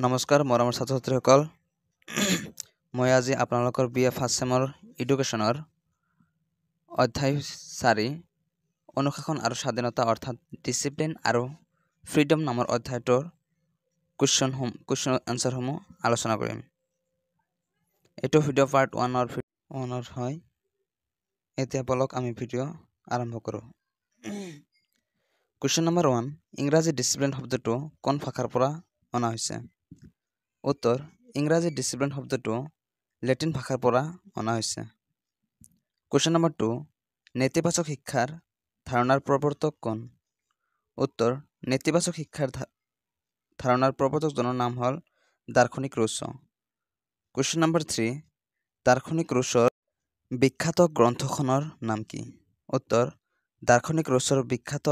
नमस्कार मरम छात्र छात्री मैं आज आपल बी ए फार्ष्ट सेमर एडुकेशनर अध्याय 4 अनुशासन और स्वाधीनता अर्थात डिसिप्लिन और फ्रीडम नाम अध्यायटर क्वेश्चन आन्सार समूह आलोचना करें। यो भिडिओ पार्ट 1 है। इतना बोलक आम भिडिओ आरम्भ करूँ। क्वेश्चन नम्बर 1 इंगराजी डिसिप्लिन शब्द तो कौन भाषार पर अना है? उत्तर इंगराजी डिसिप्लिन शब्द तो लैटिन भाषार पर अना है। क्वेश्चन नम्बर 2 नेतिवाचक शिक्षार धारणार प्रवर्तक कौन? उत्तर नेतिवाचक शिक्षार धारणार प्रवर्तक जनर नाम हल दार्शनिक रूसो। क्वेश्चन नम्बर 3 दार्शनिक रूसोर विख्यात ग्रंथखनर नाम कि? उत्तर दार्शनिक रूसोर विख्यात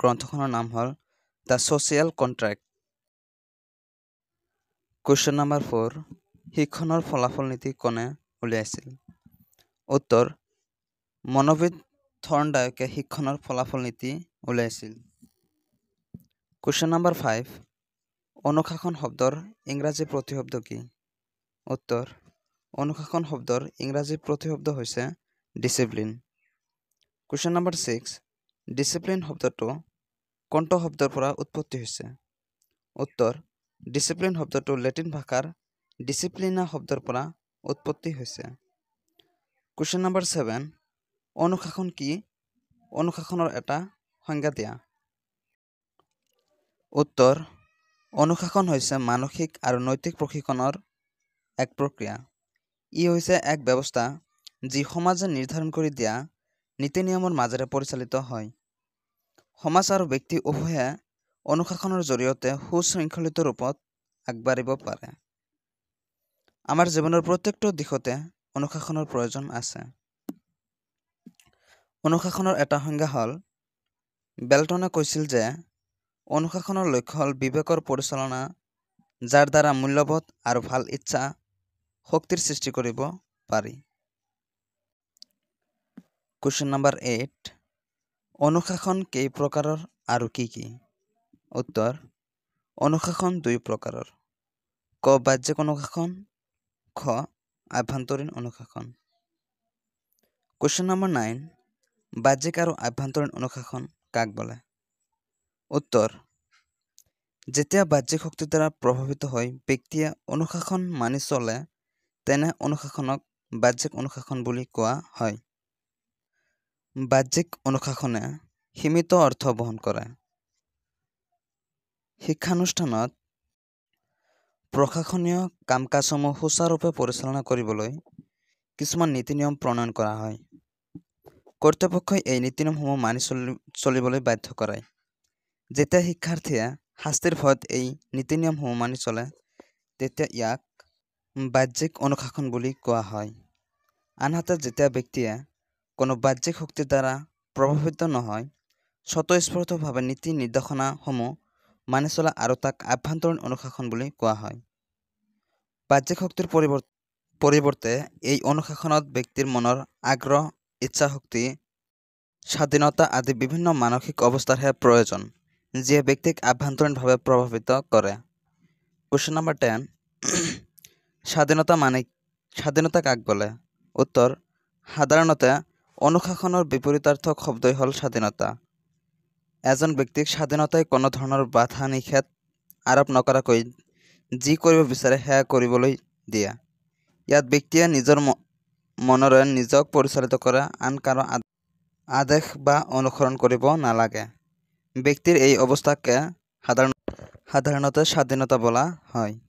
ग्रंथखनर नाम हल the social contract. Question number 4 शिक्षणर फलाफल नीति कोने उलियाइछिल? उत्तर मनोविद थर्नडाइके शिक्षणर फलाफल नीति उलियाइछिल। क्वेश्चन नम्बर 5 अनुशासन शब्दर इंगराजी प्रतिशब्द कि? उत्तर अनुशासन शब्दर इंगराजी प्रतिशब्द होइछे डिसिप्लिन। क्वेश्चन नम्बर 6 डिसिप्लिन शब्दटो कोनटो शब्दर परा उत्पत्ति होइछे? उत्तर डिसिप्लिन शब्द तो लैटिन भाषार डिसिप्लिना शब्दर पर उत्पत्ति होइछे। क्वेश्चन नम्बर 7 अनुशासन कि? अनुशासनर एटा संज्ञा दिया। उत्तर अनुशासन होइछे मानसिक और नैतिक प्रशिक्षणर एक प्रक्रिया। इ होइछे एक व्यवस्था जी समाजे निर्धारण कर दिया नीति नियमर माजेरे परिचालित हय। समाज और व्यक्ति उभये अनुशासनर जरिए सुशृंखलित रूपत आगबाड़िब पारे। आमार जीवनर प्रत्येकटो दिशते अनुशासनर प्रयोजन आछे। अनुशासनर एटा संज्ञा हल बेल्टने कैसिल जे अनुशासनर लक्ष्य हल विवेकर परिचालना जार द्वारा मूल्यबोध और भल इच्छा शक्तिर सृष्टि करिब पारि। क्वेश्चन नम्बर 8 अनुशासन केई प्रकारेर आरु कि कि? उत्तर अनुशासन 2 प्रकारेर। क बाह्यिक अनुशासन, ख आभ्यन्तरीण अनुशासन। क्वेश्चन नम्बर 9 बाह्यिक और आभ्यन्तरीण अनुशासन काक बोले? उत्तर जेतिया बाह्यिक शक्तिर द्वारा प्रभावित हय व्यक्तिये अनुशासन मानि चले तेने अनुशासनक बाह्यिक अनुशासन बुली कोवा हय। बाह्यिक अनुशासने सीमित अर्थ बहन करे। शिक्षानुष्ठानत प्रशासनीय काम काजসমূह सुचारुरूपे परिचालना কৰিবলৈ কিছুমান নীতি নিয়ম প্ৰণয়ন কৰা হয়। কৰ্তৃপক্ষই এই নীতি নিয়মসমূহ মানি চলিবলৈ বাধ্য কৰায়। যেতিয়া শিক্ষাৰ্থীয়ে শাস্তিৰ ভয়ত এই নীতি নিয়মসমূহ মানি চলে তেতিয়া ইয়াক বাহ্যিক অনুশাসন বুলি কোৱা হয়। আনহাতে যেতিয়া ব্যক্তিয়ে কোনো বাহ্যিক শক্তিৰ দ্বাৰা প্ৰভাৱিত নহয় স্বতঃস্ফূৰ্তভাৱে নীতি নিৰ্দেশনাসমূহ मानि चला और ताक आभ्यन्तरीण अनुशासन बुली कोवा हय। बाह्यिक शक्तिर परिवर्ते एई अनुशासनत व्यक्तिर मनर आग्रह, इच्छा शक्ति, स्वाधीनता आदि विभिन्न मानसिक अवस्थारहे प्रयोजन जिये व्यक्तिक आभ्यन्तरीण भावे प्रभावित करे। क्वेश्चन नम्बर 10 स्वाधीनता माने स्वाधीनता काक बोले? उत्तर साधारणते अनुशासनर विपरीतार्थक शब्दई हल स्वाधीनता। एजन व्यक्तिक स्वाधीनताय कोनो धৰণৰ बाधा निषेध आरोप नकराকৈ जी কৰিব বিচাৰে সেয়া কৰিবলৈ দিয়া। ইয়াত ব্যক্তিয়ে নিজৰ মনৰে নিজক পৰিচালিত কৰা আন কাৰো আদেশ বা অনুসৰণ কৰিব নালাগে। ব্যক্তিৰ এই অৱস্থাকে সাধাৰণতে স্বাধীনতা বোলা হয়।